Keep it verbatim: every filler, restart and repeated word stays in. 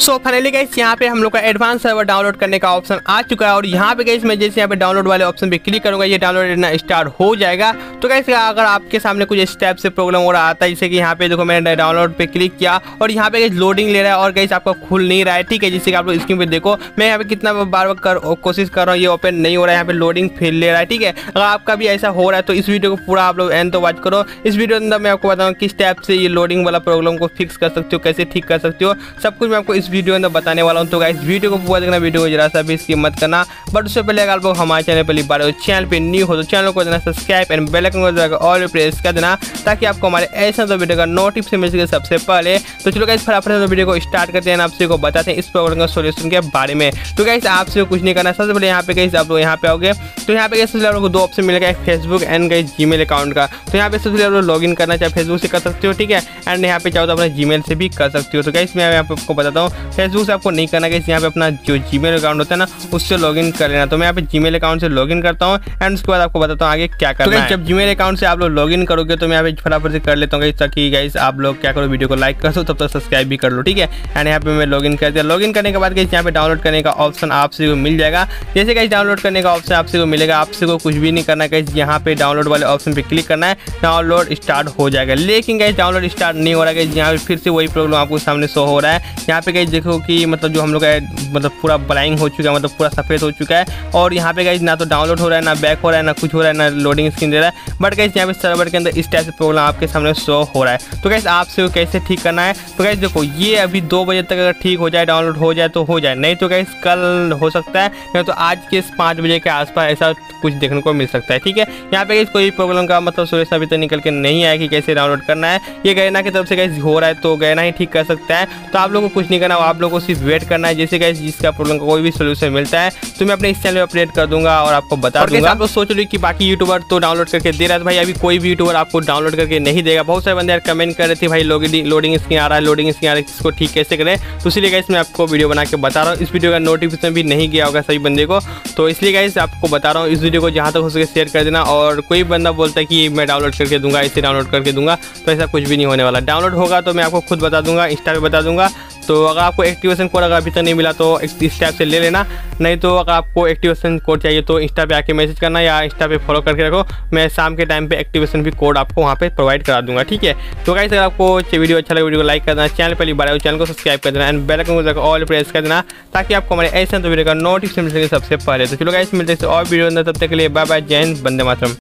So finally guys यहाँ पे हम लोग का एडवांस सर्वर डाउनलोड करने का ऑप्शन आ चुका है और यहाँ पे गाइस मैं जैसे यहाँ पे डाउनलोड वाले ऑप्शन पे क्लिक करूँगा ये डाउनलोड करना स्टार्ट हो जाएगा। तो गाइस अगर आपके सामने कुछ इस टाइप से प्रॉब्लम हो रहा आता है जैसे कि यहाँ पे देखो मैंने डाउनलोड पे क्लिक किया और यहाँ पे गाइस लोडिंग ले रहा है और गाइस आपका खुल नहीं रहा है, ठीक है। जैसे कि आप लोग स्क्रीन पे देखो मैं यहाँ पे कितना बार बार कोशिश कर रहा हूँ, ये ओपन नहीं हो रहा है, यहाँ पे लोडिंग फेल ले रहा है, ठीक है। अगर आपका भी ऐसा हो रहा है तो इस वीडियो को पूरा आप लोग एंड तो वॉच करो। इस वीडियो के अंदर मैं आपको बताऊँगा किस टाइप से ये लोडिंग वाला प्रॉब्लम को फिक्स कर सकते हो, कैसे ठीक कर सकते हो, सब कुछ मैं आपको वीडियो अंदर बताने वाला हूँ। तो गाइस वीडियो को पूरा देखना, वीडियो को जरा सा भी स्किप मत करना। बट उससे पहले अगर आप लोग हमारे चैनल पर बार हो, चैनल पे न्यू हो तो चैनल को देना सब्सक्राइब एंड बेल आइकन को दबाकर ऑल प्रेस कर देना ताकि आपको हमारे ऐसा तो वीडियो का नोटिफिकेशन मिल सके सबसे पहले। तो चलो गाइस फटाफट वीडियो को स्टार्ट करते हैं, आपसे को बताते हैं इस प्रॉब्लम का सोल्यूशन के बारे में। तो गाइस आपसे कुछ नहीं करना, सबसे पहले यहाँ पे गाइस आप लोग यहाँ पे आओगे तो यहाँ पे गाइस आप लोग को दो ऑप्शन मिलेगा, एक Facebook and guys Gmail account का। तो यहाँ पे सबसे पहले आप लोग लॉग इन करना चाहे फेसबुक से कर सकते हो, ठीक है, एंड यहाँ पे चाहो तो अपना जीमेल से भी कर सकते हो। तो गाइस मैं यहाँ पे आपको बताता हूँ फेसबुक से आपको नहीं करना, गाइस यहाँ पे अपना जो जीमेल अकाउंट होता है ना उससे लॉगिन कर लेना। तो मैं यहाँ पे जीमेल अकाउंट से लॉगिन करता हूँ एंड उसके बाद आपको बताता हूँ आगे क्या करना है। तो जब जीमेल अकाउंट से आप लोग लॉगिन करोगे तो मैं यहाँ पे फटाफट से कर लेता हूँ गाइस, ताकि गाइस आप लोग क्या करो वीडियो को लाइक कर दो, तब तक सब्सक्राइब भी कर लो, ठीक है। एंड यहाँ पे मैं लॉगिन कर दिया। लॉगिन करने के बाद गाइस यहाँ पे डाउनलोड करने का ऑप्शन आपसे मिल जाएगा। जैसे गाइस डाउनलोड करने का ऑप्शन आपसे मिलेगा, आपसे को कुछ भी नहीं करना गाइस, यहाँ पे डाउनलोड वाले ऑप्शन पे क्लिक करना है, डाउनलोड स्टार्ट हो जाएगा। लेकिन गाइस डाउनलोड स्टार्ट नहीं हो रहा गाइस, यहाँ पे फिर से वही प्रॉब्लम आपको सामने शो हो रहा है। यहाँ पे गाइस देखो कि मतलब जो हम लोग का मतलब पूरा ब्लाइंग हो चुका है, मतलब पूरा सफ़ेद हो चुका है और यहाँ पे गाइस ना तो डाउनलोड हो रहा है, ना बैक हो रहा है, ना कुछ हो रहा है, ना लोडिंग स्क्रीन दे रहा है। बट गाइस यहाँ पे सर्वर के अंदर इस टाइप से प्रॉब्लम आपके सामने शो हो रहा है। तो गाइस आपसे वो कैसे ठीक करना है, तो गाइस देखो ये अभी दो बजे तक अगर ठीक हो जाए, डाउनलोड हो जाए तो हो जाए, नहीं तो गाइस कल हो सकता है, नहीं तो आज के पाँच बजे के आसपास ऐसा कुछ देखने को मिल सकता है, ठीक है। यहाँ पे गाइस कोई प्रॉब्लम का मतलब सोल्यूशन अभी तक निकल के नहीं आया कि कैसे डाउनलोड करना है। ये गैना की तरफ से गाइस हो रहा है तो गैना ही ठीक कर सकता है। तो आप लोगों को कुछ नहीं करना, आप लोगों को सिर्फ वेट करना है। जैसे गाइस जिसका प्रॉब्लम का कोई भी सोल्यूशन मिलता है तो मैं अपने इस चैनल पर अपडेट कर दूंगा और आपको बता दूंगा। आप लोग सोच रहे हो कि बाकी यूट्यूबर तो डाउनलोड करके दे रहा है, तो भाई अभी कोई भी यूट्यूबर आपको डाउनलोड करके नहीं देगा। बहुत सारे बंदे यार कमेंट कर रहे थे भाई लोडिंग स्क्रीन आ रहा है, लोडिंग स्क्रीन आ रहा है, इसको ठीक कैसे करें। तो इसलिए गाइस मैं आपको वीडियो बना के बता रहा हूँ। इस वीडियो का नोटिफिकेशन भी नहीं गया होगा सभी बंदे को, तो इसलिए गाइस आपको बता रहा हूँ। इस वीडियो को जहाँ तक हो सके शेयर कर देना। और कोई बंदा बोलता है कि मैं डाउनलोड करके दूंगा, इसे डाउनलोड करके दूंगा, तो ऐसा कुछ भी नहीं होने वाला। डाउनलोड होगा तो मैं आपको खुद बता दूंगा, इंस्टा पे बता दूंगा। तो अगर आपको एक्टिवेशन कोड अगर अभी तक नहीं मिला तो इस टाइप से ले लेना, नहीं तो अगर आपको एक्टिवेशन कोड चाहिए तो इंस्टा पे आके मैसेज करना या इंस्टा पे फॉलो करके रखो, मैं शाम के टाइम पे एक्टिवेशन भी कोड आपको वहाँ पे प्रोवाइड करा दूंगा, ठीक है। तो गाइस अगर आपको वीडियो अच्छा लगे वीडियो को लाइक कर देना, चैनल पर बार हो चैनल को सब्सक्राइब कर देना एंड बेल आइकन को ऑल प्रेस कर देना ताकि आपको हमारे ऐसे वीडियो का नोटिफिकेशन मिल सके सबसे पहले। तो चलो गाइस मिलते हैं और वीडियो, तब तक के लिए बाय बाय, जय हिंद, वंदे मातरम।